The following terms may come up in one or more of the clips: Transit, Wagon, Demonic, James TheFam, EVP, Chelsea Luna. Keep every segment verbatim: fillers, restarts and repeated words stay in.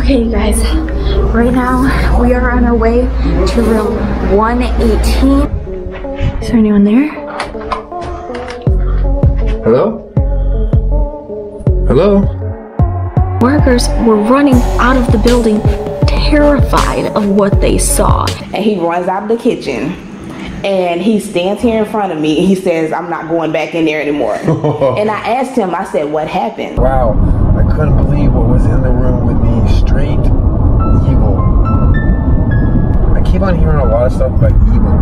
Okay, you guys, right now we are on our way to room one eighteen. Is there anyone there? Hello? Hello? Workers were running out of the building, terrified of what they saw. And he runs out of the kitchen and he stands here in front of me and he says, "I'm not going back in there anymore." And I asked him, I said, "What happened?" Wow, I couldn't believe what was in the room with me. Straight evil. I keep on hearing a lot of stuff about evil, evil,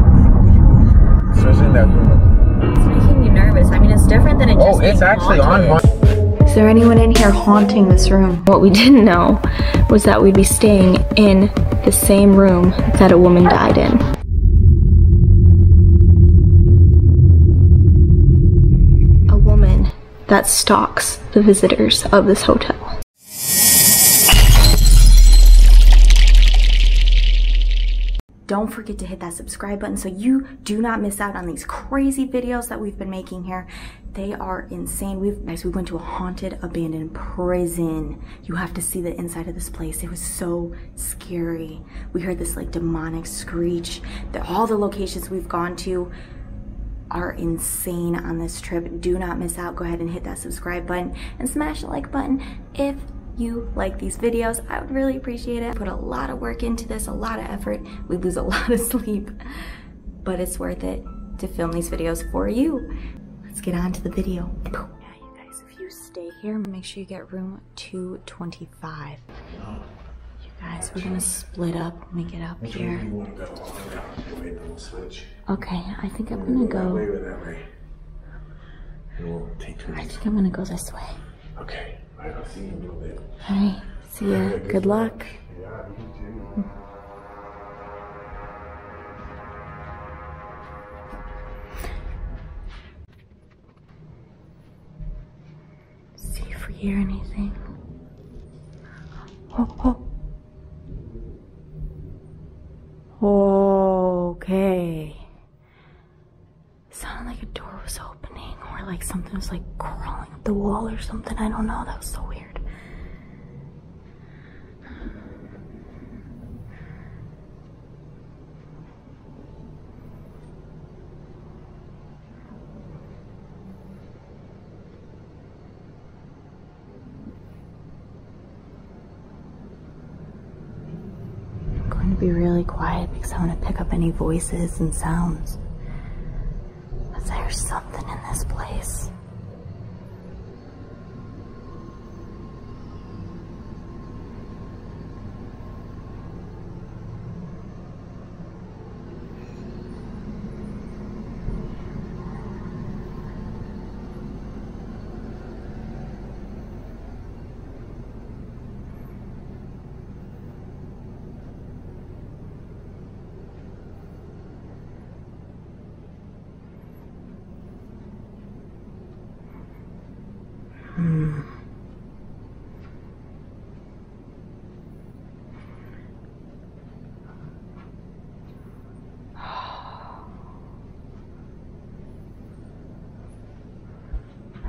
evil, evil. Especially in that room. It's making me nervous. I mean, it's different than it just. Oh, it's actually haunted. On. Is there anyone in here haunting this room? What we didn't know was that we'd be staying in the same room that a woman died in. That stalks the visitors of this hotel. Don't forget to hit that subscribe button so you do not miss out on these crazy videos that we've been making here. They are insane. We've, guys, we went to a haunted, abandoned prison. You have to see the inside of this place. It was so scary. We heard this like demonic screech. The, all the locations we've gone to are insane on this trip. Do not miss out. Go ahead and hit that subscribe button and smash the like button if you like these videos. I would really appreciate it. Put a lot of work into this, a lot of effort. We lose a lot of sleep, but it's worth it to film these videos for you. Let's get on to the video. Now, you guys, if you stay here, make sure you get room two twenty-five. You guys, we're gonna split up when we get up here. Okay, I think I'm gonna go. That way or that way. And we'll take turns. I think I'm gonna go this way. Okay, I'll see you in a little bit. All right, see ya. Good, Good luck. Yeah, you too. See if we hear anything. Oh, oh. Okay. It sounded like a door was opening or like something was like crawling up the wall or something. I don't know. That was so weird. Be really quiet because I want to pick up any voices and sounds. But there's something in this place.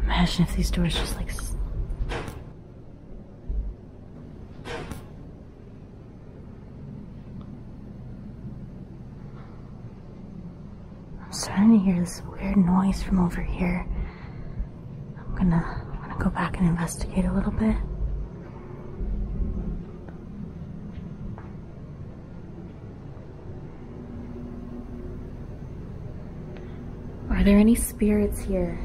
Imagine if these doors just like... I'm starting to hear this weird noise from over here. I'm gonna, I'm gonna go back and investigate a little bit. Are there any spirits here?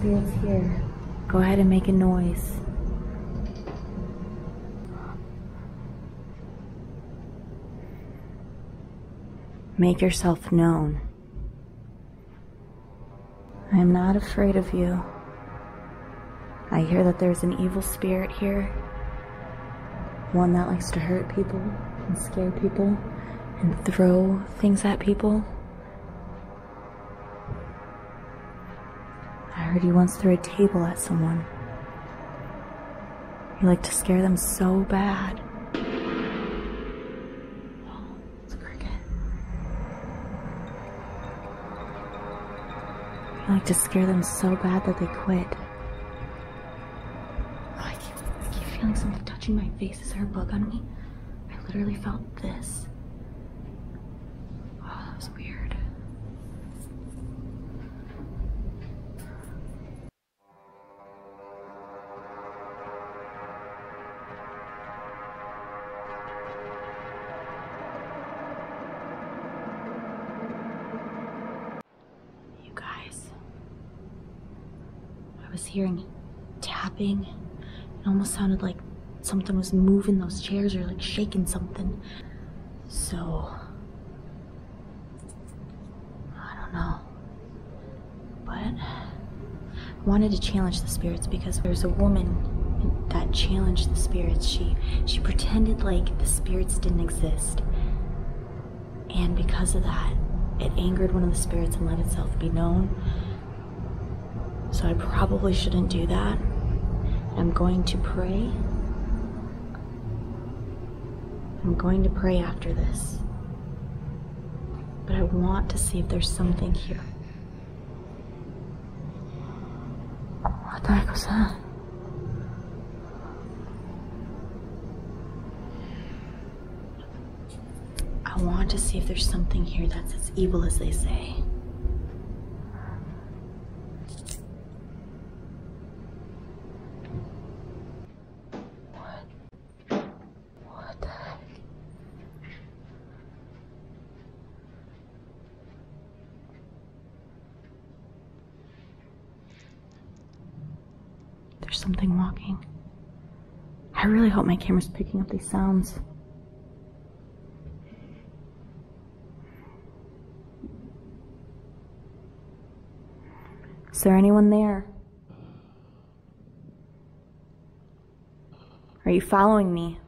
Spirits here. Go ahead and make a noise. Make yourself known. I am not afraid of you. I hear that there's an evil spirit here, one that likes to hurt people and scare people and throw things at people. He once threw a table at someone. He liked to scare them so bad. Oh, it's a cricket. I like to scare them so bad that they quit. Oh, I keep, I keep feeling something touching my face. Is there a bug on me? I literally felt this. Oh, that was weird. I was hearing tapping. It almost sounded like something was moving those chairs or like shaking something. So I don't know, but I wanted to challenge the spirits because there's a woman that challenged the spirits. She she pretended like the spirits didn't exist, and because of that, it angered one of the spirits and let itself be known. So I probably shouldn't do that. I'm going to pray. I'm going to pray after this. But I want to see if there's something here. What the heck was that? I want to see if there's something here that's as evil as they say. There's something walking. I really hope my camera's picking up these sounds. Is there anyone there? Are you following me?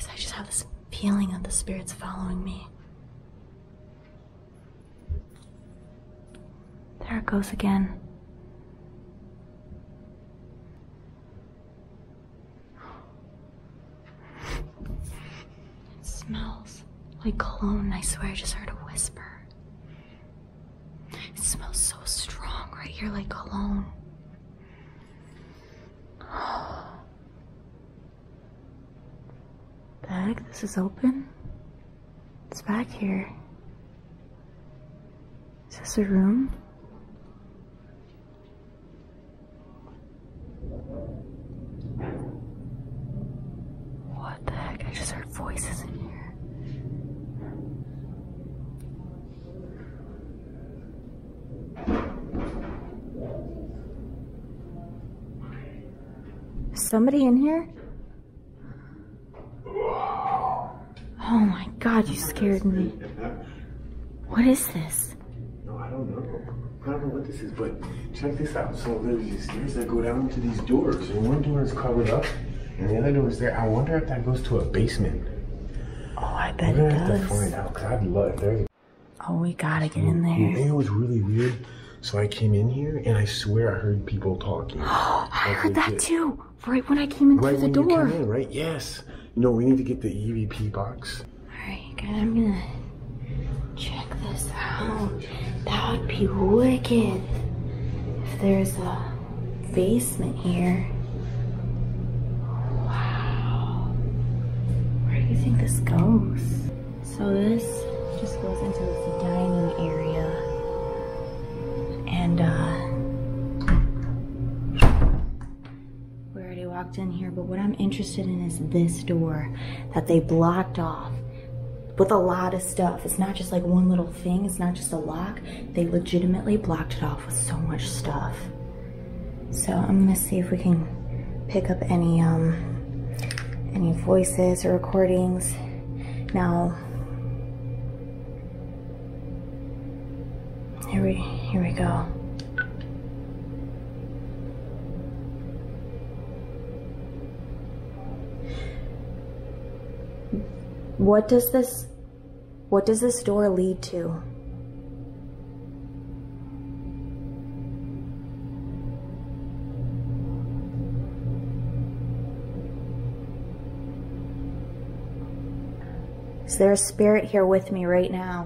I have this feeling that the spirit's following me. There it goes again. It smells like cologne. I swear I just heard a whisper. It smells so strong right here, like cologne. This is open. It's back here. Is this a room? What the heck? I just heard voices in here. Is somebody in here? Oh my God, you scared me. What is this? No, I don't know. I don't know what this is, but check this out. So there's these stairs that go down to these doors, and one door is covered up, and the other door is there. I wonder if that goes to a basement. Oh, I bet it does. We're gonna have to find out, because I'd love it. Oh, we gotta get in there. And it was really weird, so I came in here, and I swear I heard people talking. Oh, I heard that too, right when I came in through the door. Right when you came in, right? Yes. No, we need to get the E V P box. Alright, guys, I'm gonna check this out. That would be wicked if there's a basement here. Wow. Where do you think this goes? So this just goes into this dining area. And, uh... we already walked in here, but what I'm interested in is this door that they blocked off with a lot of stuff. It's not just like one little thing, it's not just a lock. They legitimately blocked it off with so much stuff. So I'm gonna see if we can pick up any um any voices or recordings. Now here we here we go. What does this, what does this door lead to? Is there a spirit here with me right now?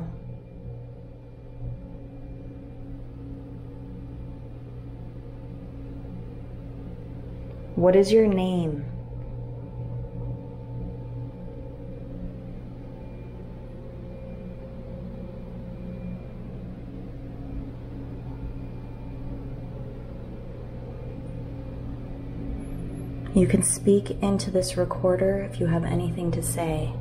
What is your name? You can speak into this recorder if you have anything to say.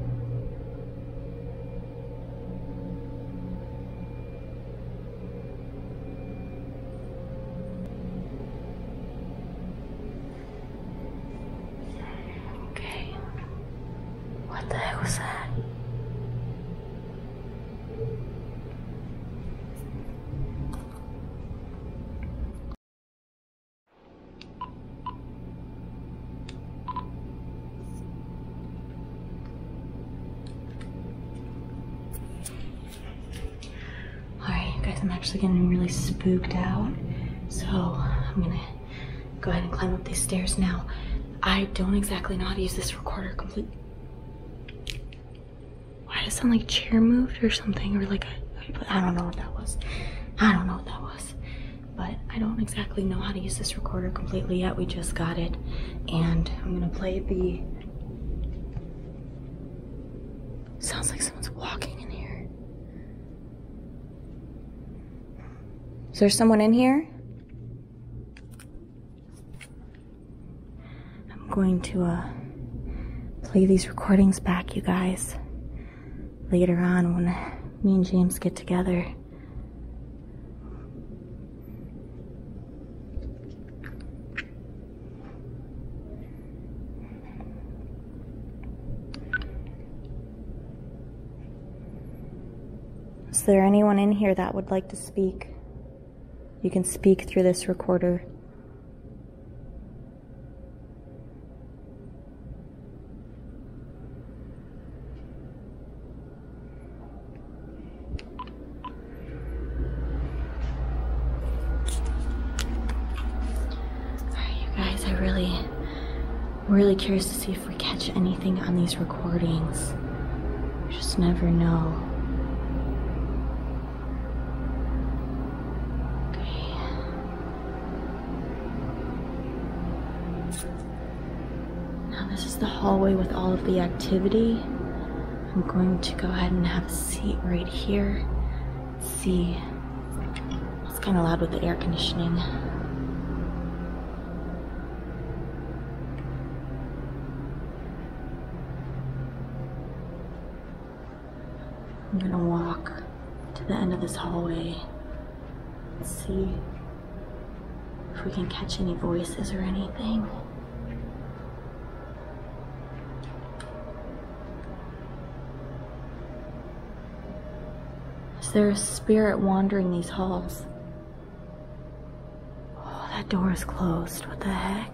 Okay. What the heck was that? I'm actually getting really spooked out, so I'm gonna go ahead and climb up these stairs now. I don't exactly know how to use this recorder completely. Why does it sound like chair moved or something, or like a, I don't know what that was. I don't know what that was, but I don't exactly know how to use this recorder completely yet. We just got it, and I'm gonna play the. Sounds like someone's walking in here. Is there someone in here? I'm going to uh, play these recordings back, you guys, later on when me and James get together. Is there anyone in here that would like to speak? You can speak through this recorder. Alright, you guys, I really, really curious to see if we catch anything on these recordings. You just never know. This is the hallway with all of the activity. I'm going to go ahead and have a seat right here. Let's see. It's kind of loud with the air conditioning. I'm gonna walk to the end of this hallway. Let's see if we can catch any voices or anything. There's a spirit wandering these halls. Oh, that door is closed. What the heck?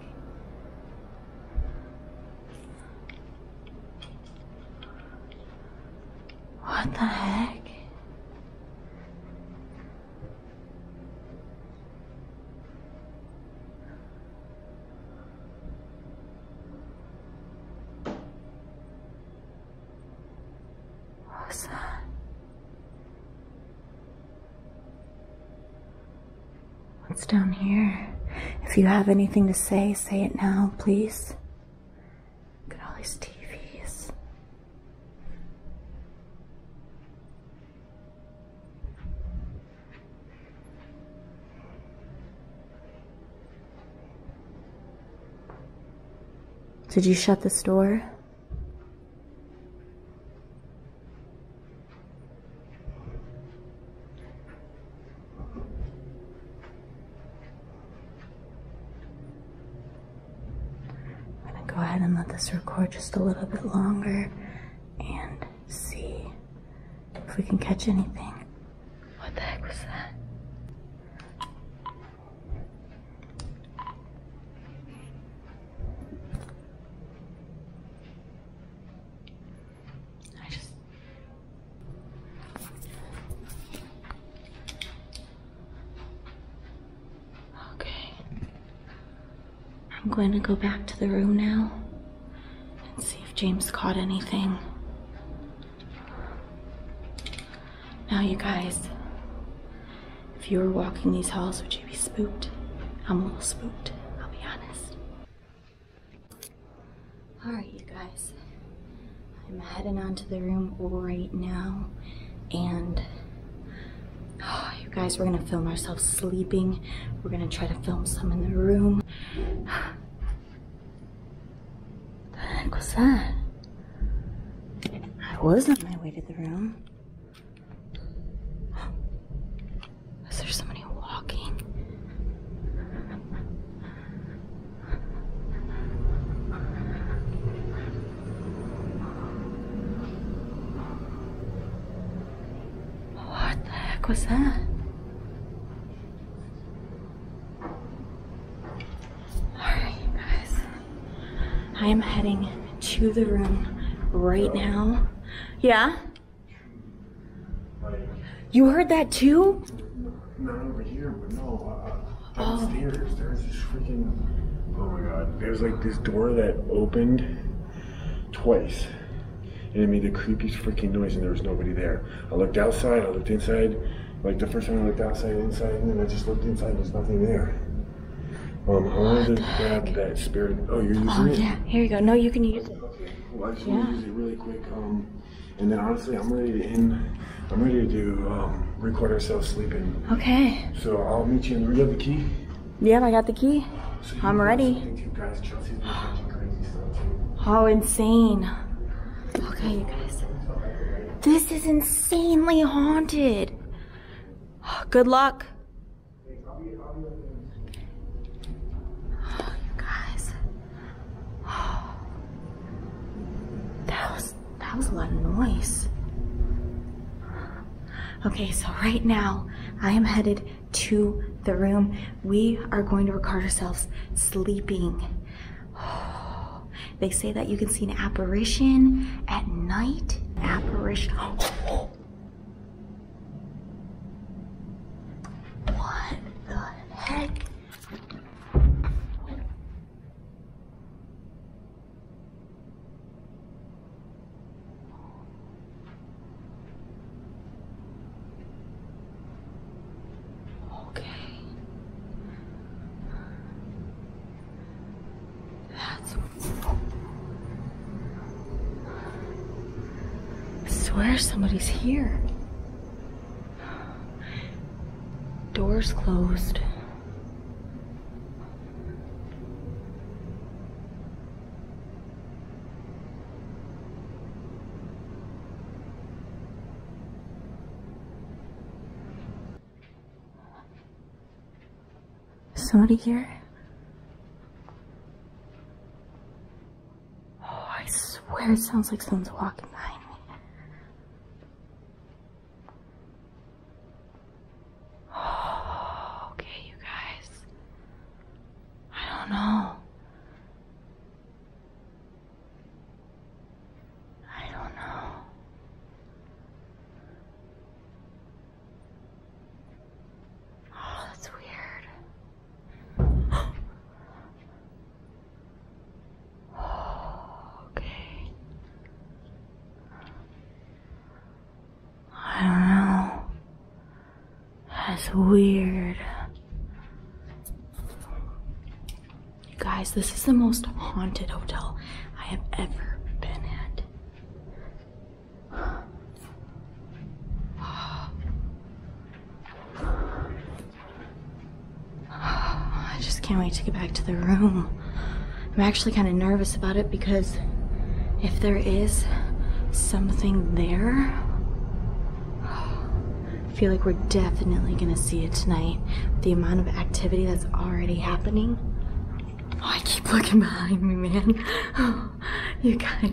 What the heck? What was that? What's down here? If you have anything to say, say it now, please. Look at all these T Vs. Did you shut this door? Go ahead and let this record just a little bit longer and see if we can catch anything. What the heck was that? I I'm going to go back to the room now and see if James caught anything. Now you guys, if you were walking these halls, would you be spooked? I'm a little spooked, I'll be honest. Alright you guys, I'm heading onto the room right now, and oh, you guys, we're gonna film ourselves sleeping. We're gonna try to film some in the room. What the heck was that? I was on my way to the room. Is there somebody walking? What the heck was that? Alright you guys, I am heading to the room right now. Yeah? You heard that too? Not over here, but no, uh, upstairs, oh. There's this freaking, oh my god, there's like this door that opened twice, and it made the creepiest freaking noise, and there was nobody there. I looked outside, I looked inside, like the first time I looked outside, inside, and then I just looked inside, there's nothing there. Um, I wanted to grab that spirit, oh, you're using oh, it? Oh yeah, here you go, no, you can use it. Okay, well, I just yeah. want to use it really quick, um, and then honestly, I'm ready to end, I'm ready to do, um, record ourselves sleeping. Okay. So I'll meet you. Do you have the key? Yeah, I got the key. So I'm ready. Too, guys. Chelsea's been watching crazy stuff too. Oh, insane. Okay, you guys. This is insanely haunted. Good luck. Oh, you guys. Oh. That was, that was a lot of noise. Okay, so right now, I am headed to the room. We are going to record ourselves sleeping. Oh, they say that you can see an apparition at night. Apparition. Oh. What the heck? Somebody's here. Doors closed. Somebody here? Oh, I swear it sounds like someone's walking by. Weird. You guys, this is the most haunted hotel I have ever been at. I just can't wait to get back to the room. I'm actually kind of nervous about it because if there is something there, I feel like we're definitely gonna see it tonight. The amount of activity that's already happening. Oh, I keep looking behind me, man. Oh, you guys,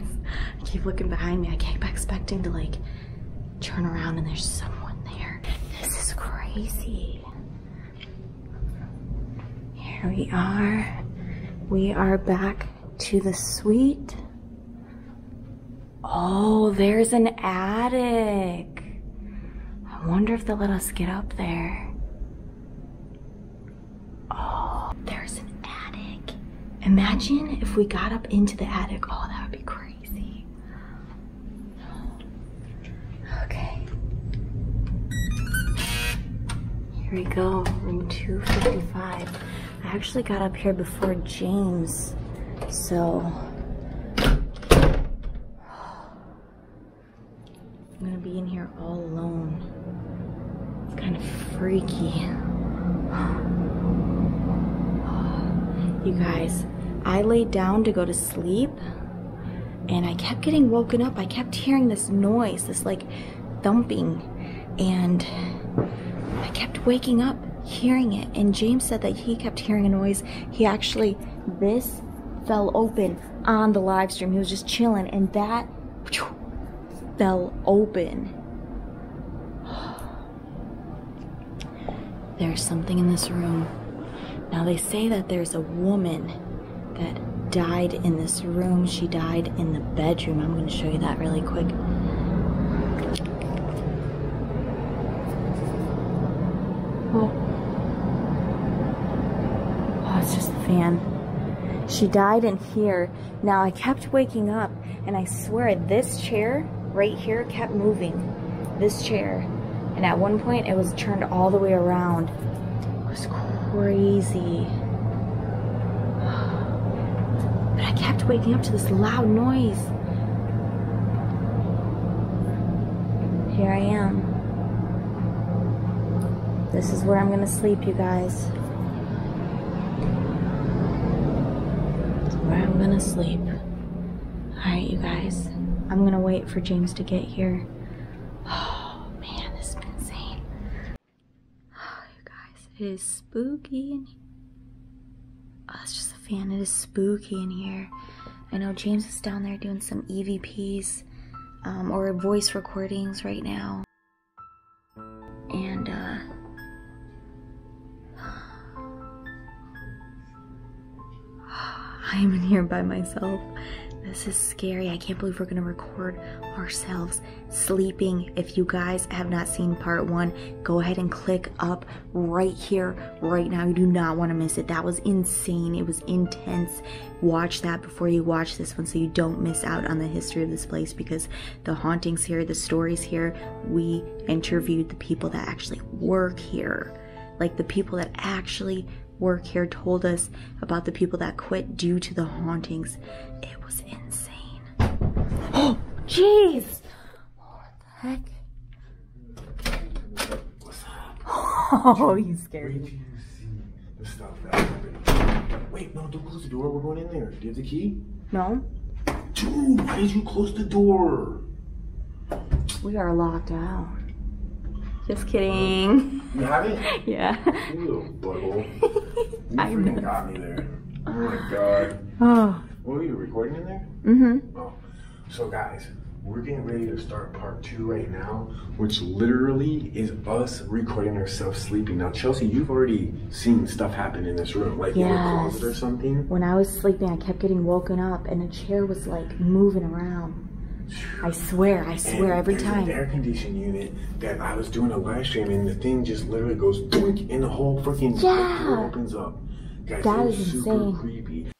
I keep looking behind me. I keep expecting to like turn around and there's someone there. This is crazy. Here we are. We are back to the suite. Oh, there's an attic. I wonder if they'll let us get up there. Oh, there's an attic. Imagine if we got up into the attic. Oh, that would be crazy. Okay. Here we go, room two fifty-five. I actually got up here before James, so I'm gonna be in here all alone. It's kind of freaky. You guys, I laid down to go to sleep and I kept getting woken up. I kept hearing this noise, this like thumping, and I kept waking up hearing it. And James said that he kept hearing a noise. He actually, this fell open on the live stream. He was just chilling and that whew, fell open. There's something in this room. Now they say that there's a woman that died in this room. She died in the bedroom. I'm going to show you that really quick. Oh, oh it's just the fan. She died in here. Now I kept waking up and I swear this chair right here kept moving. This chair. And at one point it was turned all the way around. It was cool. Crazy. But I kept waking up to this loud noise. Here I am. This is where I'm gonna sleep, you guys. Where I'm gonna sleep. Alright, you guys. I'm gonna wait for James to get here. It is spooky in here. Oh, it's just a fan. It is spooky in here. I know James is down there doing some E V Ps um, or voice recordings right now. And, uh... I am in here by myself. This is scary. I can't believe we're gonna record ourselves sleeping. If you guys have not seen part one, go ahead and click up right here, right now. You do not want to miss it. That was insane. It was intense. Watch that before you watch this one so you don't miss out on the history of this place, because the hauntings here, the stories here, we interviewed the people that actually work here. Like the people that actually work here told us about the people that quit due to the hauntings. It was insane. Oh, jeez! What the heck? What's up? Oh, you scared me. Where did you see the stuff that happened? Wait, no, don't close the door. We're going in there. Do you have the key? No. Dude, why did you close the door? We are locked out. Just kidding. You have it? Yeah. You little butthole. You freaking got me there. Oh my god. Oh. Were you recording in there? Mm-hmm. Oh. So guys, we're getting ready to start part two right now, which literally is us recording ourselves sleeping. Now, Chelsea, you've already seen stuff happen in this room, like yes. in a closet or something. When I was sleeping, I kept getting woken up, and a chair was like moving around. I swear, I swear and every time. An air conditioning unit that I was doing a live stream and the thing just literally goes boink and the whole freaking yeah. door opens up. Guys, that is super insane. Creepy.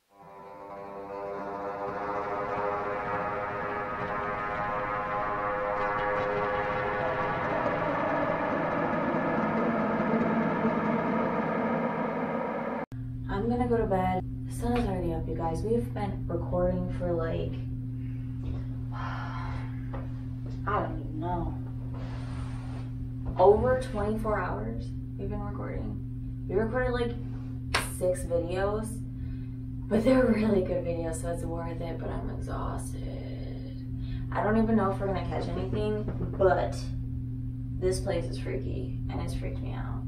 I'm gonna go to bed. The sun is already up, you guys. We've been recording for like I don't even know. Over twenty-four hours we've been recording. We recorded like six videos, but they're really good videos, so it's worth it, but I'm exhausted. I don't even know if we're gonna catch anything, but this place is freaky, and it's freaked me out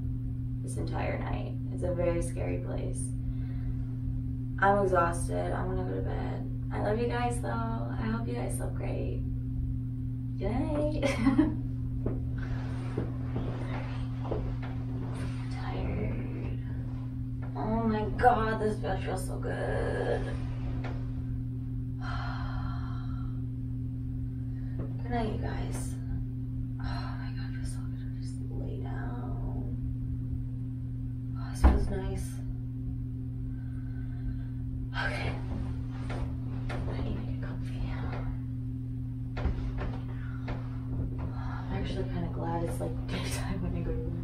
this entire night. It's a very scary place. I'm exhausted. I'm gonna go to bed. I love you guys, though. I hope you guys slept great. Good night. I'm tired. Oh my god, this bed feels so good. Good night, you guys. Oh my god, it feels so good. I just lay down. Oh, this feels nice. Okay. actually kind of glad it's like daytime when I go to bed.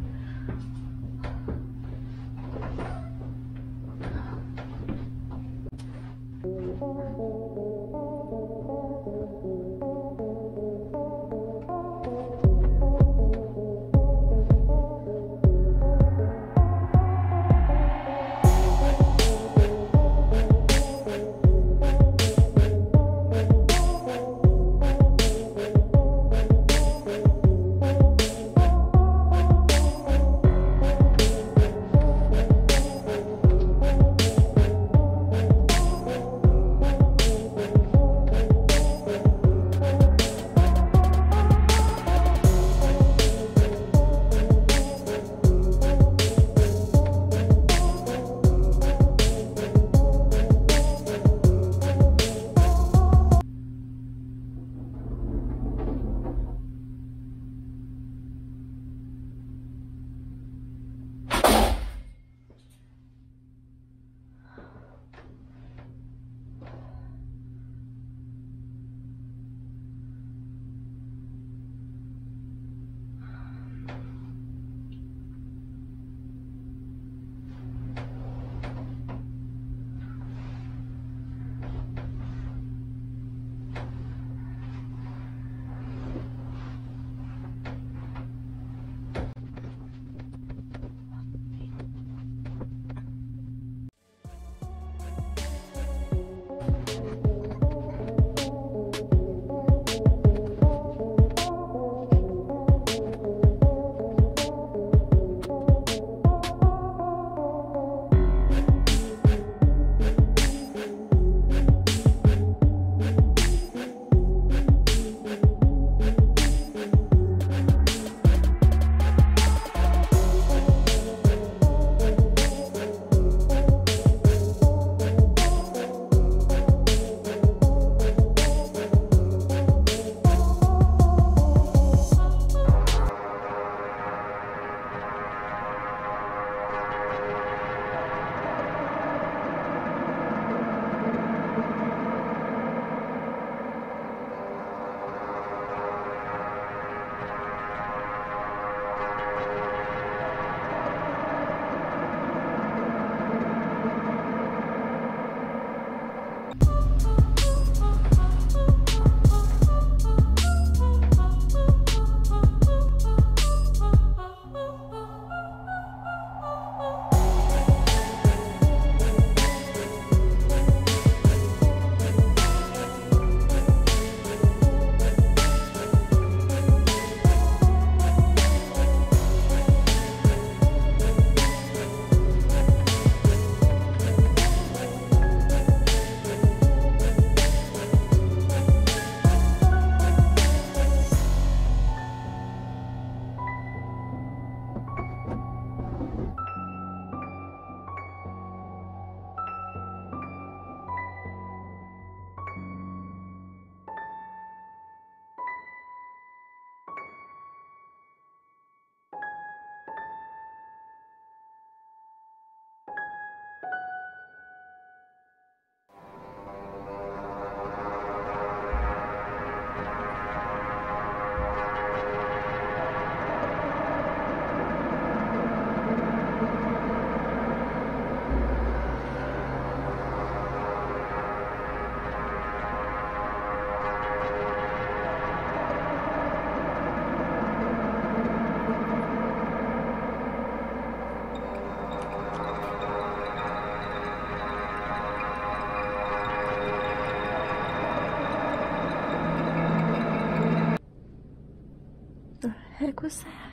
What was that?